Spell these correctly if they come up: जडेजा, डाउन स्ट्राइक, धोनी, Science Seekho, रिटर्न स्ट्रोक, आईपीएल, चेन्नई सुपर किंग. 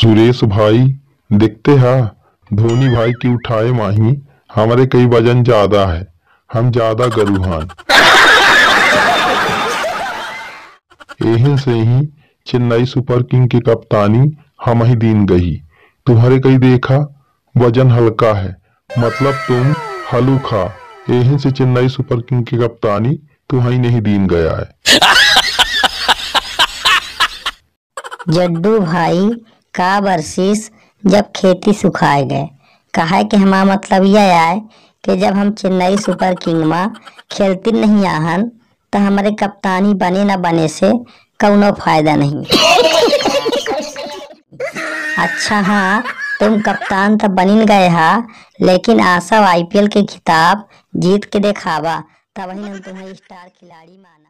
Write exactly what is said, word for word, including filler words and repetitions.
सुरेश भाई देखते हा धोनी भाई की उठाए माही, हमारे कई वजन ज्यादा है, हम ज्यादा गरुहान। एहन से ही चेन्नई सुपर किंग की कप्तानी हम ही दिन गई। तुम्हारे कई देखा वजन हल्का है, मतलब तुम हलू खा। एहन से चेन्नई सुपर किंग की कप्तानी तुम्हारी नहीं दिन गया है। जग्गू भाई का बरसीस जब खेती सुखाए गए, कहा कि हमारा मतलब यह आए कि जब हम चेन्नई सुपर किंग में खेलती नहीं आहन तो हमारे कप्तानी बने न बने से कौनो फायदा नहीं। अच्छा हाँ, तुम कप्तान तो बन गए हा, लेकिन आशा आईपीएल के खिताब जीत के देखावा, तब ही हम तुम्हें स्टार खिलाड़ी माने।